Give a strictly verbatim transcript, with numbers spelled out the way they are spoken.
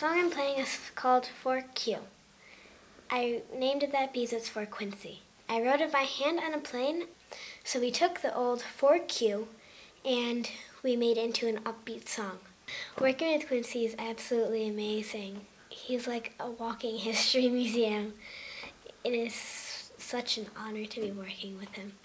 song I'm playing is called four Q. I named it that because it's for Quincy. I wrote it by hand on a plane, so we took the old four Q and we made it into an upbeat song. Working with Quincy is absolutely amazing. He's like a walking history museum. It is such an honor to be working with him.